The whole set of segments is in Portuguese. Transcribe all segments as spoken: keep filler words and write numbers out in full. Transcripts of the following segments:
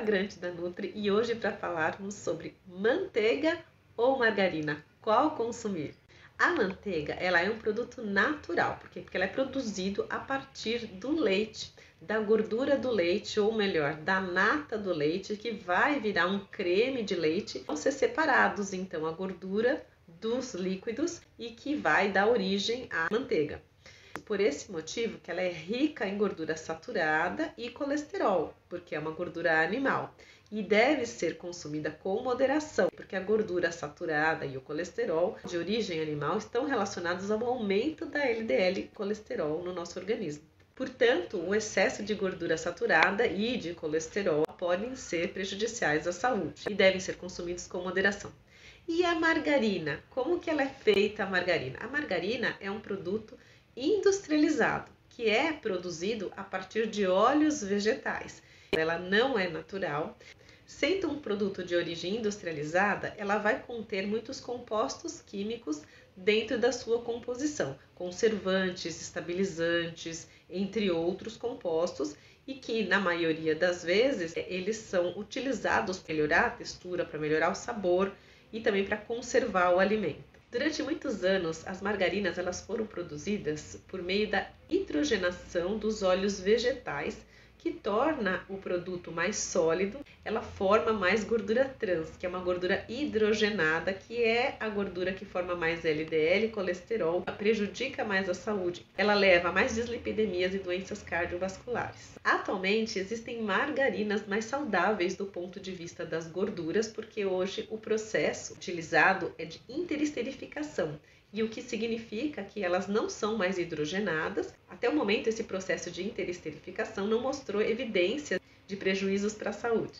flagrante da Nutri e hoje para falarmos sobre manteiga ou margarina, qual consumir? A manteiga ela é um produto natural, porque, porque ela é produzido a partir do leite, da gordura do leite, ou melhor, da nata do leite, que vai virar um creme de leite. Vão ser separados, então, a gordura dos líquidos e que vai dar origem à manteiga. Por esse motivo que ela é rica em gordura saturada e colesterol, porque é uma gordura animal e deve ser consumida com moderação, porque a gordura saturada e o colesterol de origem animal estão relacionados ao aumento da L D L colesterol no nosso organismo. Portanto, o excesso de gordura saturada e de colesterol podem ser prejudiciais à saúde e devem ser consumidos com moderação. E a margarina? Como que ela é feita a margarina? A margarina é um produto industrializado, que é produzido a partir de óleos vegetais. Ela não é natural. Sendo um produto de origem industrializada, ela vai conter muitos compostos químicos dentro da sua composição, conservantes, estabilizantes, entre outros compostos, e que na maioria das vezes eles são utilizados para melhorar a textura, para melhorar o sabor e também para conservar o alimento. Durante muitos anos, as margarinas elas foram produzidas por meio da hidrogenação dos óleos vegetais, que torna o produto mais sólido. Ela forma mais gordura trans, que é uma gordura hidrogenada, que é a gordura que forma mais L D L, colesterol, prejudica mais a saúde. Ela leva a mais dislipidemias e doenças cardiovasculares. Atualmente, existem margarinas mais saudáveis do ponto de vista das gorduras, porque hoje o processo utilizado é de interesterificação. E o que significa que elas não são mais hidrogenadas. Até o momento, esse processo de interesterificação não mostrou evidência de prejuízos para a saúde.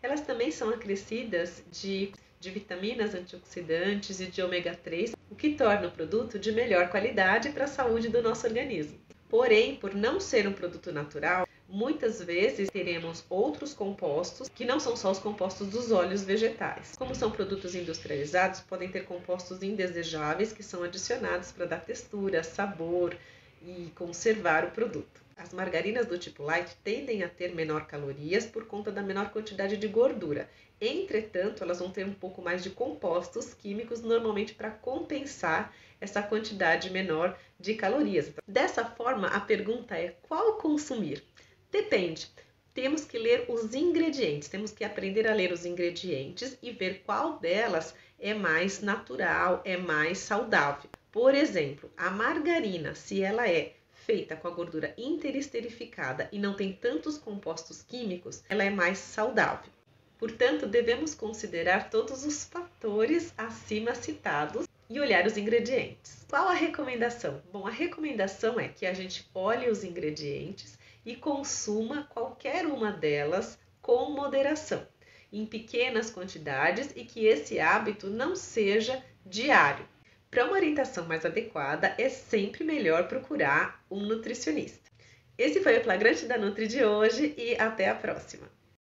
Elas também são acrescidas de, de vitaminas antioxidantes e de ômega três, o que torna o produto de melhor qualidade para a saúde do nosso organismo. Porém, por não ser um produto natural, muitas vezes teremos outros compostos que não são só os compostos dos óleos vegetais. Como são produtos industrializados, podem ter compostos indesejáveis que são adicionados para dar textura, sabor e conservar o produto. As margarinas do tipo light tendem a ter menor calorias por conta da menor quantidade de gordura. Entretanto, elas vão ter um pouco mais de compostos químicos, normalmente para compensar essa quantidade menor de calorias. Dessa forma, a pergunta é: qual consumir? Depende, temos que ler os ingredientes, temos que aprender a ler os ingredientes e ver qual delas é mais natural, é mais saudável. Por exemplo, a margarina, se ela é feita com a gordura interesterificada e não tem tantos compostos químicos, ela é mais saudável. Portanto, devemos considerar todos os fatores acima citados e olhar os ingredientes. Qual a recomendação? Bom, a recomendação é que a gente olhe os ingredientes e consuma qualquer uma delas com moderação, em pequenas quantidades, e que esse hábito não seja diário. Para uma orientação mais adequada, é sempre melhor procurar um nutricionista. Esse foi o Flagrante da Nutri de hoje e até a próxima!